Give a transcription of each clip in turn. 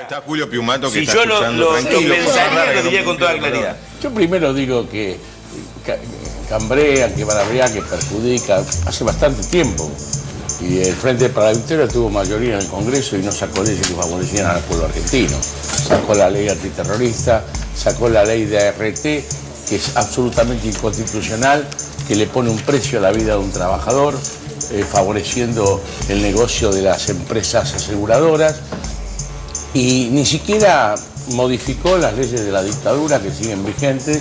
Está Julio Piumato que si está escuchando. Si yo lo pensaría, lo diría con toda claridad. Yo primero digo que cambrea, que barabrea, que perjudica, hace bastante tiempo. Y el Frente para la Victoria tuvo mayoría en el Congreso y no sacó leyes que favorecieran al pueblo argentino. Sacó la ley antiterrorista, sacó la ley de ART, que es absolutamente inconstitucional, que le pone un precio a la vida de un trabajador, favoreciendo el negocio de las empresas aseguradoras. Y ni siquiera modificó las leyes de la dictadura que siguen vigentes,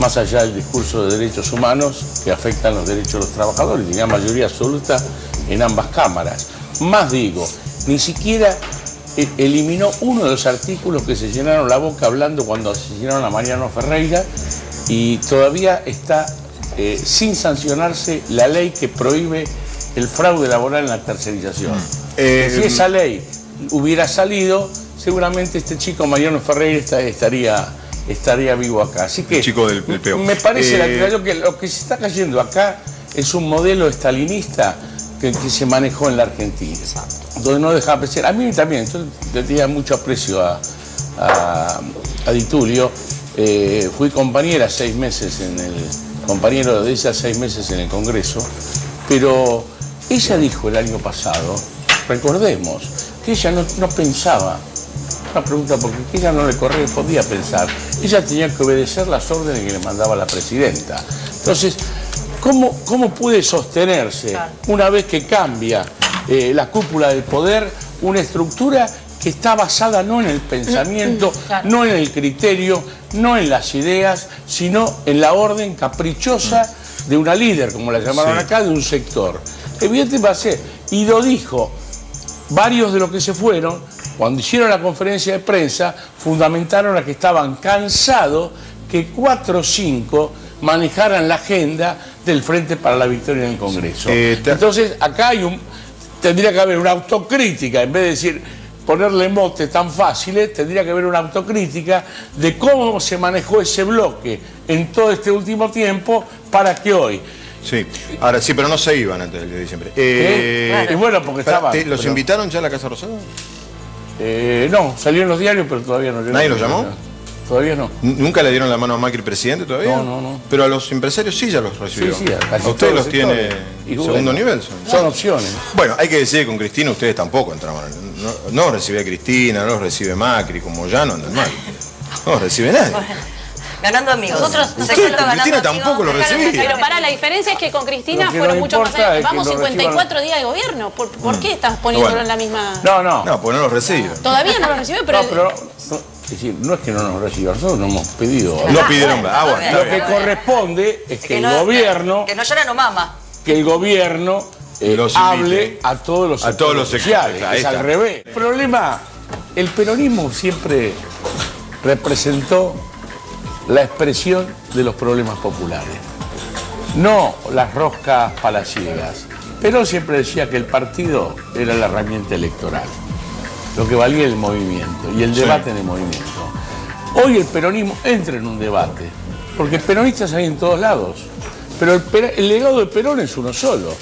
más allá del discurso de derechos humanos que afectan los derechos de los trabajadores. Tenía mayoría absoluta en ambas cámaras. Más digo, ni siquiera eliminó uno de los artículos que se llenaron la boca hablando cuando asesinaron a Mariano Ferreira, y todavía está sin sancionarse la ley que prohíbe el fraude laboral en la tercerización. Si esa ley hubiera salido, seguramente este chico Mariano Ferreira estaría vivo acá. Así que el chico del peón. Me parece que lo que se está cayendo acá es un modelo estalinista que se manejó en la Argentina. Exacto. Donde no dejaba crecer. A mí también, yo le tenía mucho aprecio a Di. Fui compañero de ella 6 meses en el Congreso, pero ella dijo el año pasado, recordemos, que ella no pensaba. Una pregunta, porque ella no le correspondía pensar. Ella tenía que obedecer las órdenes que le mandaba la presidenta. Entonces, ¿cómo puede sostenerse una vez que cambia la cúpula del poder una estructura que está basada no en el pensamiento, no en el criterio, no en las ideas, sino en la orden caprichosa de una líder, como la llamaron acá, de un sector? Evidentemente va a ser, y lo dijo, varios de los que se fueron, cuando hicieron la conferencia de prensa, fundamentaron a que estaban cansados que 4 o 5 manejaran la agenda del Frente para la Victoria en el Congreso. Entonces, acá tendría que haber una autocrítica, en vez de decir ponerle motes tan fáciles, tendría que haber una autocrítica de cómo se manejó ese bloque en todo este último tiempo para que hoy... Sí, ahora sí, pero no se iban antes del 10 de diciembre. Claro. Es bueno porque estaban... ¿Los invitaron ya a la Casa Rosada? No, salió en los diarios, pero todavía no. ¿Nadie los llamó? Todavía no. ¿Nunca le dieron la mano a Macri, presidente, todavía? No. Pero a los empresarios sí ya los recibió. Sí, a ustedes los tiene segundo nivel. Son opciones. Bueno, hay que decir que con Cristina ustedes tampoco entraban. No recibe a Cristina, no los recibe Macri, como ya no andan mal. No los recibe nadie. Ganando amigos. Nosotros con Cristina tampoco lo recibimos. Pero para la diferencia es que con Cristina fueron mucho más allá. Vamos 54 días de gobierno. ¿Por qué estás poniéndolo en la misma...? No, pues no los recibe. Todavía no los recibe, pero... Es decir, no es que no nos reciban, nosotros no hemos pedido. No pidieron nada. Lo que corresponde es que el gobierno... Que no llora, no mama. Que el gobierno hable a todos los sectores. Es al revés. El problema, el peronismo siempre representó la expresión de los problemas populares, no las roscas palaciegas. Perón siempre decía que el partido era la herramienta electoral, lo que valía el movimiento y el debate en el movimiento. Hoy el peronismo entra en un debate, porque peronistas hay en todos lados, pero el legado de Perón es uno solo.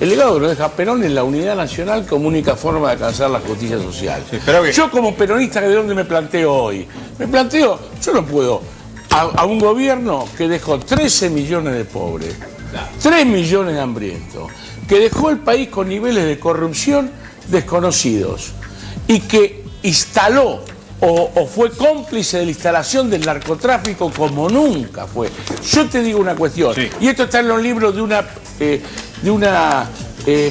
El legado que nos deja Perón es la unidad nacional como única forma de alcanzar la justicia social. Sí, yo como peronista, ¿de dónde me planteo hoy? Me planteo, yo no puedo... A un gobierno que dejó 13 millones de pobres, 3 millones de hambrientos, que dejó el país con niveles de corrupción desconocidos y que instaló o fue cómplice de la instalación del narcotráfico como nunca fue. Yo te digo una cuestión, y esto está en los libros de una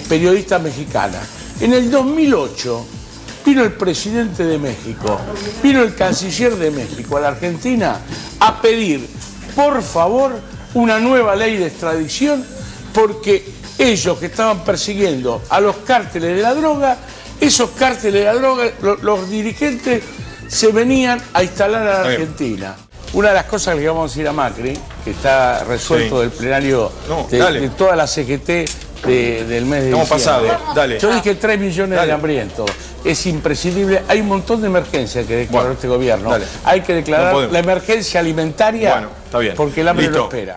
periodista mexicana. En el 2008 vino el presidente de México, vino el canciller de México a la Argentina a pedir, por favor, una nueva ley de extradición, porque ellos que estaban persiguiendo a los cárteles de la droga, los dirigentes se venían a instalar a la Argentina. Una de las cosas que le vamos a decir a Macri, que está resuelto del plenario de toda la CGT del mes de diciembre. Yo dije 3 millones de hambrientos. Es imprescindible, hay un montón de emergencias que declaró este gobierno. Hay que declarar la emergencia alimentaria porque el hambre lo espera.